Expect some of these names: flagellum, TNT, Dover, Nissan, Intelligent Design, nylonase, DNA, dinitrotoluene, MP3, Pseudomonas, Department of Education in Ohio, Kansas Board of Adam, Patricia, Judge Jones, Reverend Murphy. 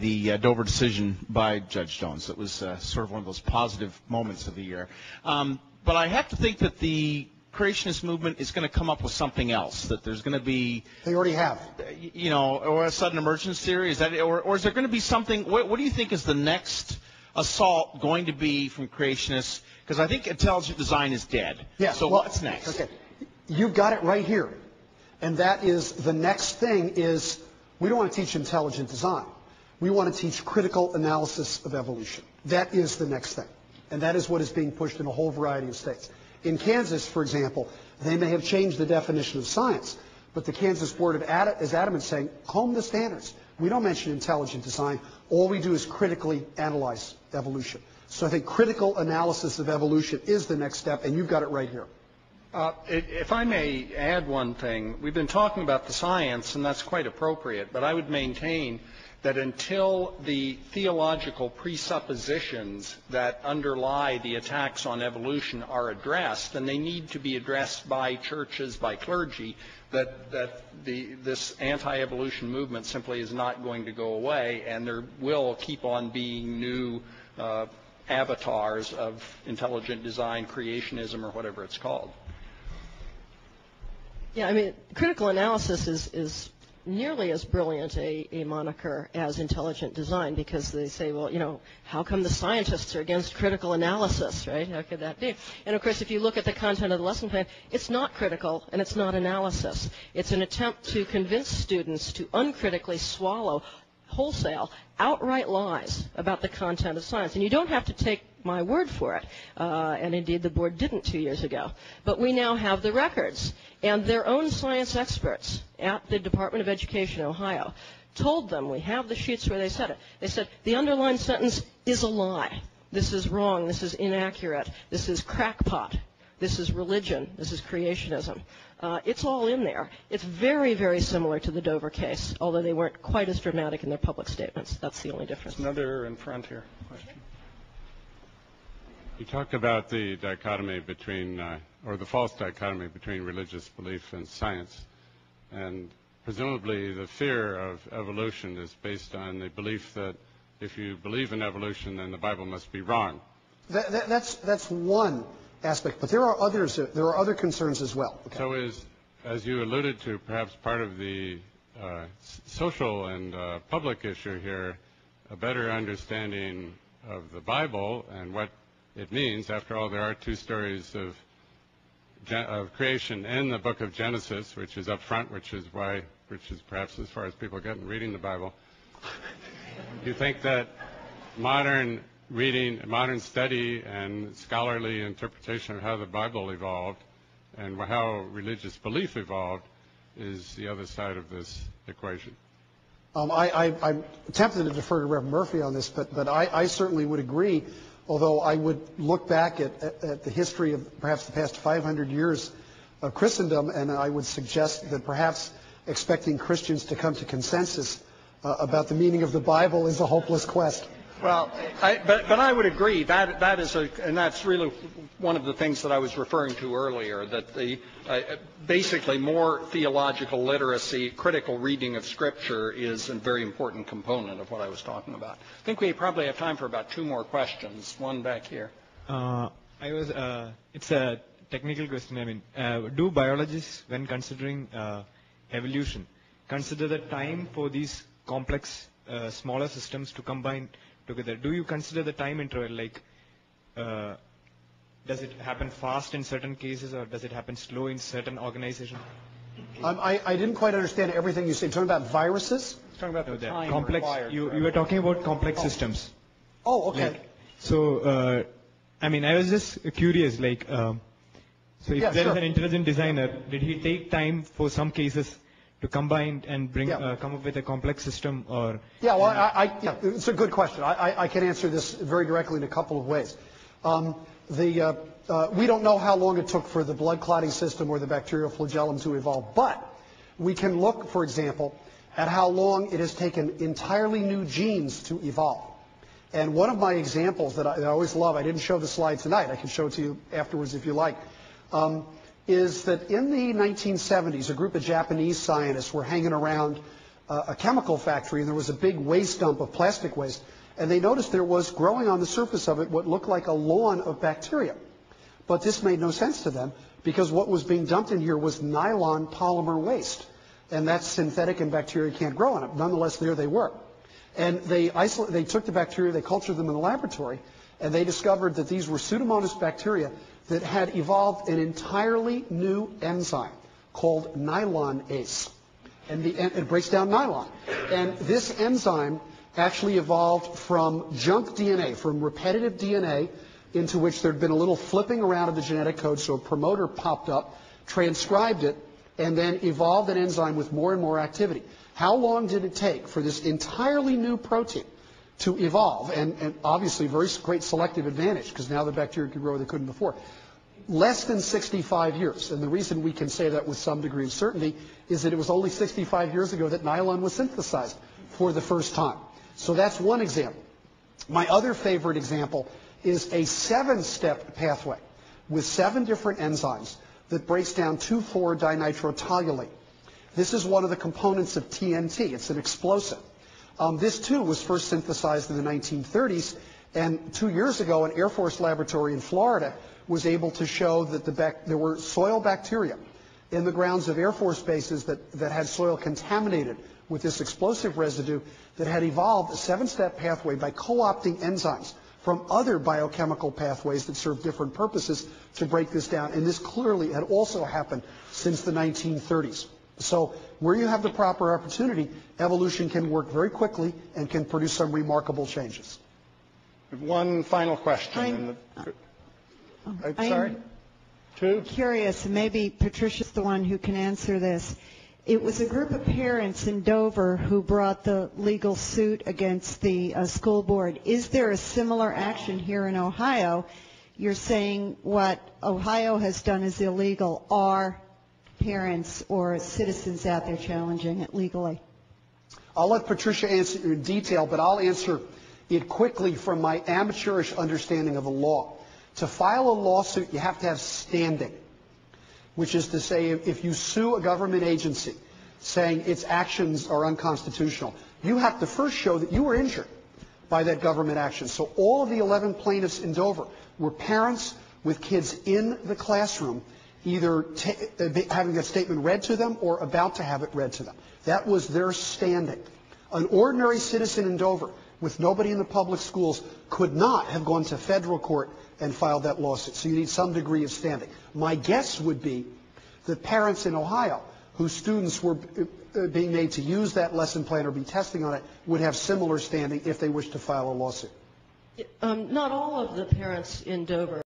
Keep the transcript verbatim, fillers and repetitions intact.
the uh, Dover decision by Judge Jones. It was uh, sort of one of those positive moments of the year. Um, but I have to think that the creationist movement is going to come up with something else, that there's going to be... They already have. You know, or a sudden emergence theory, is that, or, or is there going to be something, what, what do you think is the next assault going to be from creationists? Because I think intelligent design is dead. Yeah, so well, what's next? Okay. You've got it right here. And that is, the next thing is, we don't want to teach intelligent design. We want to teach critical analysis of evolution. That is the next thing. And that is what is being pushed in a whole variety of states. In Kansas, for example, they may have changed the definition of science, but the Kansas Board of Adam is adamant saying, comb the standards. We don't mention intelligent design. All we do is critically analyze evolution. So I think critical analysis of evolution is the next step, and you've got it right here. Uh, if I may add one thing, we've been talking about the science, and that's quite appropriate, but I would maintain that until the theological presuppositions that underlie the attacks on evolution are addressed, and they need to be addressed by churches, by clergy, that, that the, this anti-evolution movement simply is not going to go away, and there will keep on being new uh, avatars of intelligent design, creationism, or whatever it's called. Yeah, I mean, critical analysis is, is nearly as brilliant a, a moniker as intelligent design, because they say, well, you know, how come the scientists are against critical analysis, right? How could that be? And, of course, if you look at the content of the lesson plan, it's not critical and it's not analysis. It's an attempt to convince students to uncritically swallow wholesale, outright lies about the content of science. And you don't have to take my word for it, uh, and indeed the board didn't two years ago. But we now have the records, and their own science experts at the Department of Education in Ohio told them, we have the sheets where they said it, they said, the underlying sentence is a lie. This is wrong, this is inaccurate, this is crackpot, this is religion, this is creationism. Uh, it's all in there. It's very, very similar to the Dover case, although they weren't quite as dramatic in their public statements. That's the only difference. Another in front here. Question. You talked about the dichotomy between, uh, or the false dichotomy between religious belief and science, and presumably the fear of evolution is based on the belief that if you believe in evolution, then the Bible must be wrong. That, that, that's, that's one aspect, but there are others. There are other concerns as well. Okay. So is, as you alluded to, perhaps part of the uh, social and uh, public issue here, a better understanding of the Bible and what it means. After all, there are two stories of, of creation in the book of Genesis, which is up front, which is why, which is perhaps as far as people get in reading the Bible. Do you think that modern reading, modern study, and scholarly interpretation of how the Bible evolved and how religious belief evolved is the other side of this equation? Um, I, I, I'm tempted to defer to Reverend Murphy on this, but, but I, I certainly would agree. Although I would look back at, at, at the history of perhaps the past five hundred years of Christendom, and I would suggest that perhaps expecting Christians to come to consensus uh, about the meaning of the Bible is a hopeless quest. Well, I, but, but I would agree that that is a, and that's really one of the things that I was referring to earlier, that the uh, basically more theological literacy, critical reading of Scripture is a very important component of what I was talking about. I think we probably have time for about two more questions. One back here. Uh, I was. Uh, it's a technical question. I mean, uh, do biologists, when considering uh, evolution, consider the time for these complex uh, smaller systems to combine together? Do you consider the time interval, like uh, does it happen fast in certain cases or does it happen slow in certain organizations? Um, I, I didn't quite understand everything you said. Talking about viruses? Talking about no, the time complex. You, you were talking about complex oh. systems. Oh, okay. Like, so, uh, I mean, I was just curious. Like, um, so if yeah, there sure. is an intelligent designer, did he take time for some cases to combine and bring, yeah. uh, come up with a complex system? Or yeah, well, I, I, yeah, it's a good question. I, I, I can answer this very directly in a couple of ways. Um, the, uh, uh, we don't know how long it took for the blood clotting system or the bacterial flagellum to evolve, but we can look, for example, at how long it has taken entirely new genes to evolve. And one of my examples that I, that I always love, I didn't show the slide tonight, I can show it to you afterwards if you like, um, is that in the nineteen seventies, a group of Japanese scientists were hanging around uh, a chemical factory, and there was a big waste dump of plastic waste, and they noticed there was growing on the surface of it what looked like a lawn of bacteria. But this made no sense to them, because what was being dumped in here was nylon polymer waste, and that's synthetic and bacteria can't grow on it. Nonetheless, there they were. And they, isol they took the bacteria, they cultured them in the laboratory, and they discovered that these were Pseudomonas bacteria that had evolved an entirely new enzyme called nylonase. And the, it breaks down nylon. And this enzyme actually evolved from junk D N A, from repetitive D N A, into which there'd been a little flipping around of the genetic code, so a promoter popped up, transcribed it, and then evolved an enzyme with more and more activity. How long did it take for this entirely new protein to evolve? And, and obviously, very great selective advantage, because now the bacteria could grow where they couldn't before. Less than sixty-five years. And the reason we can say that with some degree of certainty is that it was only sixty-five years ago that nylon was synthesized for the first time. So that's one example. My other favorite example is a seven-step pathway with seven different enzymes that breaks down two four dinitrotoluene. This is one of the components of T N T. It's an explosive. Um, this, too, was first synthesized in the nineteen thirties. And two years ago, an Air Force laboratory in Florida was able to show that the bac there were soil bacteria in the grounds of Air Force bases that, that had soil contaminated with this explosive residue that had evolved a seven-step pathway by co-opting enzymes from other biochemical pathways that serve different purposes to break this down. And this clearly had also happened since the nineteen thirties. So where you have the proper opportunity, evolution can work very quickly and can produce some remarkable changes. One final question. I'm, I'm, I'm sorry? I'm Two? Curious. Maybe Patricia's the one who can answer this. It was a group of parents in Dover who brought the legal suit against the uh, school board. Is there a similar action here in Ohio? You're saying what Ohio has done is illegal. Are parents or citizens out there challenging it legally? I'll let Patricia answer in detail, but I'll answer it quickly from my amateurish understanding of the law. To file a lawsuit, you have to have standing, which is to say, if you sue a government agency saying its actions are unconstitutional, you have to first show that you were injured by that government action. So all of the eleven plaintiffs in Dover were parents with kids in the classroom, either t having that statement read to them or about to have it read to them. That was their standing. An ordinary citizen in Dover with nobody in the public schools could not have gone to federal court and filed that lawsuit. So you need some degree of standing. My guess would be that parents in Ohio whose students were being made to use that lesson plan or be testing on it would have similar standing if they wished to file a lawsuit. Um, not all of the parents in Dover